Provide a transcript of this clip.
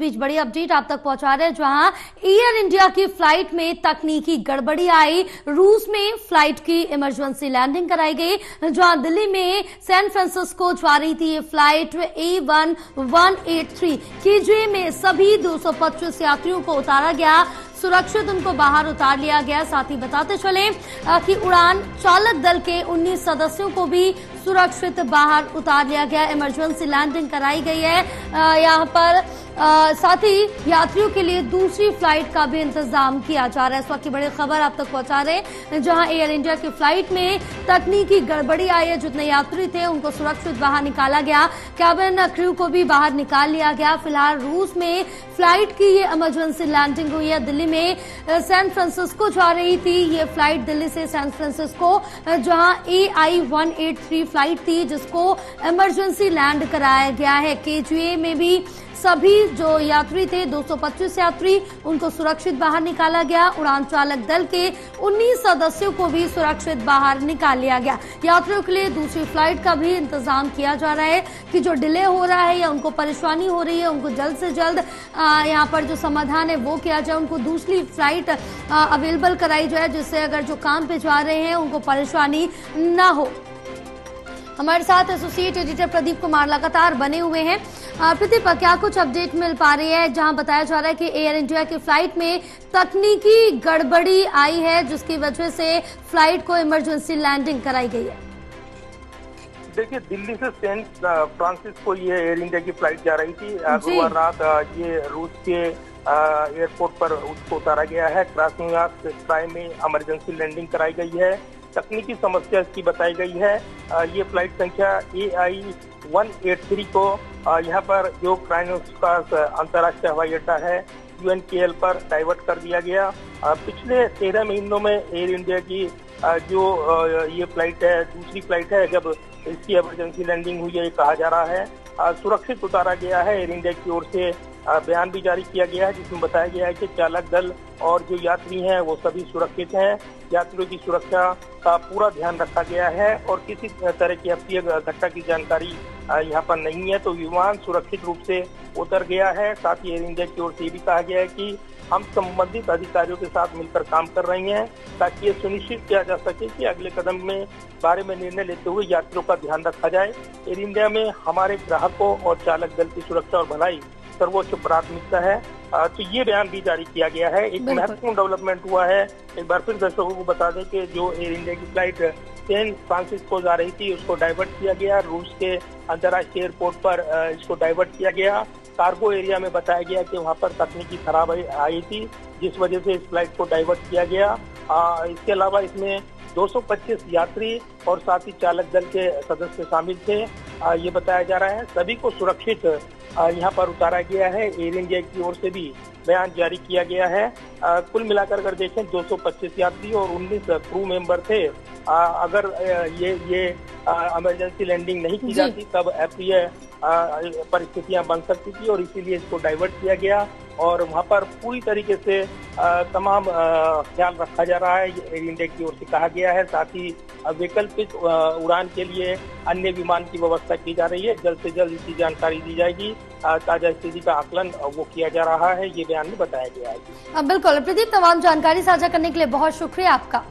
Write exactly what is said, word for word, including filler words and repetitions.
बीच बड़ी अपडेट आप तक पहुंचा रहे हैं, जहां एयर इंडिया की फ्लाइट में तकनीकी गड़बड़ी आई। रूस में फ्लाइट की इमरजेंसी लैंडिंग कराई गई, जहां दिल्ली में सैन फ्रांसिस्को जा रही थी ये flight A one one eight three. केजे में सभी दो सौ पच्चीस यात्रियों को उतारा गया, सुरक्षित उनको बाहर उतार लिया गया। साथ ही बताते चले कि उड़ान चालक दल के उन्नीस सदस्यों को भी सुरक्षित बाहर उतार लिया गया, इमरजेंसी लैंडिंग कराई गई है यहाँ पर। आ, साथ ही यात्रियों के लिए दूसरी फ्लाइट का भी इंतजाम किया जा रहा है। इस वक्त की बड़ी खबर आप तक पहुंचा रहे हैं, जहां एयर इंडिया की फ्लाइट में तकनीकी गड़बड़ी आई है। जितने यात्री थे उनको सुरक्षित बाहर निकाला गया, कैबिन क्रू को भी बाहर निकाल लिया गया। फिलहाल रूस में फ्लाइट की ये इमरजेंसी लैंडिंग हुई है। दिल्ली में सैन फ्रांसिस्को जा रही थी ये फ्लाइट, दिल्ली से सैन फ्रांसिस्को, जहाँ A I one eight three flight थी जिसको इमरजेंसी लैंड कराया गया है। केजीए में भी सभी जो यात्री थे दो सौ पच्चीस यात्री, उनको सुरक्षित बाहर निकाला गया। उड़ान चालक दल के उन्नीस सदस्यों को भी सुरक्षित बाहर निकाल लिया गया। यात्रियों के लिए दूसरी फ्लाइट का भी इंतजाम किया जा रहा है कि जो डिले हो रहा है या उनको परेशानी हो रही है, उनको जल्द से जल्द यहाँ पर जो समाधान है वो किया जाए, उनको दूसरी फ्लाइट अवेलेबल कराई जाए, जिससे अगर जो काम पे जा रहे हैं उनको परेशानी ना हो। हमारे साथ एसोसिएट एडिटर प्रदीप कुमार लगातार बने हुए हैं। प्रदीप, क्या कुछ अपडेट मिल पा रही है, जहां बताया जा रहा है कि एयर इंडिया की फ्लाइट में तकनीकी गड़बड़ी आई है, जिसकी वजह से फ्लाइट को इमरजेंसी लैंडिंग कराई गई है? देखिए, दिल्ली से सैन फ्रांसिस्को ये एयर इंडिया की फ्लाइट जा रही थी। गुरुवार रात ये रूस के एयरपोर्ट पर उसको उतारा गया है। क्रासनोयस्क स्टार में इमरजेंसी लैंडिंग कराई गई है। तकनीकी समस्या इसकी बताई गई है। ये फ्लाइट संख्या A I one eight three को यहाँ पर जो क्रानोयक्स स्टार अंतर्राष्ट्रीय हवाई अड्डा है यू एन के एल पर डाइवर्ट कर दिया गया। पिछले तेरह महीनों में एयर इंडिया की जो ये फ्लाइट है, दूसरी फ्लाइट है जब इसकी इमरजेंसी लैंडिंग हुई है, ये कहा जा रहा है। सुरक्षित उतारा गया है। एयर इंडिया की ओर से बयान भी जारी किया गया है, जिसमें बताया गया है कि चालक दल और जो यात्री हैं वो सभी सुरक्षित हैं। यात्रियों की सुरक्षा का पूरा ध्यान रखा गया है और किसी तरह की अप्रिय घटना की जानकारी यहाँ पर नहीं है, तो विमान सुरक्षित रूप से उतर गया है। साथ ही एयर इंडिया की ओर से भी कहा गया है कि हम संबंधित अधिकारियों के साथ मिलकर काम कर रहे हैं, ताकि ये सुनिश्चित किया जा सके कि अगले कदम में बारे में निर्णय लेते हुए यात्रियों का ध्यान रखा जाए। एयर इंडिया में हमारे ग्राहकों और चालक दल की सुरक्षा और भलाई सर्वोच्च प्राथमिकता है, तो ये बयान भी जारी किया गया है। एक महत्वपूर्ण डेवलपमेंट हुआ है। एक बार फिर दर्शकों को बता दें कि जो एयर इंडिया की फ्लाइट सैन फ्रांसिस्को जा रही थी उसको डाइवर्ट किया गया। रूस के अंतर्राष्ट्रीय एयरपोर्ट पर इसको डाइवर्ट किया गया। कार्गो एरिया में बताया गया कि वहाँ पर तकनीकी खराब आई थी, जिस वजह से इस फ्लाइट को डाइवर्ट किया गया। आ, इसके अलावा इसमें दो सौ पच्चीस यात्री और साथ ही चालक दल के सदस्य शामिल थे, आ, ये बताया जा रहा है। सभी को सुरक्षित यहाँ पर उतारा गया है। एयर इंडिया की ओर से भी बयान जारी किया गया है। आ, कुल मिलाकर अगर देखें दो सौ पच्चीस यात्री और उन्नीस क्रू मेंबर थे। आ, अगर ये ये इमरजेंसी लैंडिंग नहीं की जाती तब अप्रिय परिस्थितियां बन सकती थी, और इसीलिए इसको डाइवर्ट किया गया और वहां पर पूरी तरीके से आ, तमाम आ, ख्याल रखा जा रहा है, एयर इंडिया की ओर से कहा गया है। साथ ही वैकल्पिक उड़ान के लिए अन्य विमान की व्यवस्था की जा रही है। जल्द से जल्द इसकी जानकारी दी जाएगी। ताजा स्थिति का आकलन वो किया जा रहा है, ये बयान में बताया गया है। बिल्कुल प्रदीप, तमाम जानकारी साझा करने के लिए बहुत शुक्रिया आपका।